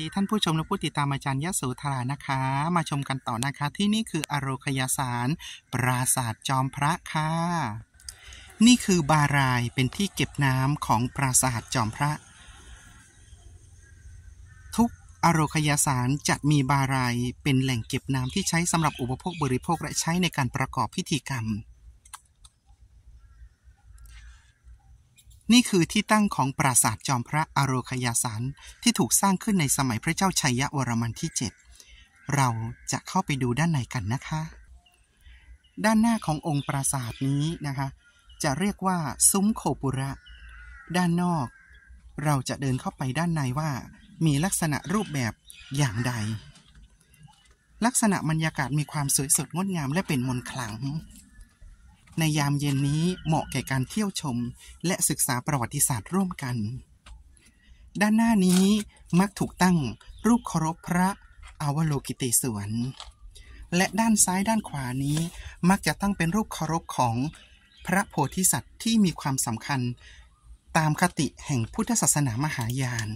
ดีท่านผู้ชมและผู้ติดตามอาจารย์ยโสธรานะคะมาชมกันต่อนะคะที่นี่คืออโรคยสารปราสาทจอมพระค่ะนี่คือบารายเป็นที่เก็บน้ำของปราสาทจอมพระทุกอโรคยสารจะมีบารายเป็นแหล่งเก็บน้ำที่ใช้สำหรับอุปโภคบริโภคและใช้ในการประกอบพิธีกรรมนี่คือที่ตั้งของปราสาทจอมพระอโรคยสารที่ถูกสร้างขึ้นในสมัยพระเจ้าชัยวรมันที่ 7เราจะเข้าไปดูด้านในกันนะคะด้านหน้าขององค์ปราสาทนี้นะคะจะเรียกว่าซุ้มโคปุระด้านนอกเราจะเดินเข้าไปด้านในว่ามีลักษณะรูปแบบอย่างใดลักษณะบรรยากาศมีความสวยสดงดงามและเป็นมนต์ขลังในยามเย็นนี้เหมาะแก่การเที่ยวชมและศึกษาประวัติศาสตร์ร่วมกันด้านหน้านี้มักถูกตั้งรูปเคารพพระอวโลกิเตศวรและด้านซ้ายด้านขวานี้มักจะตั้งเป็นรูปเคารพของพระโพธิสัตว์ที่มีความสำคัญตามคติแห่งพุทธศาสนามหายาน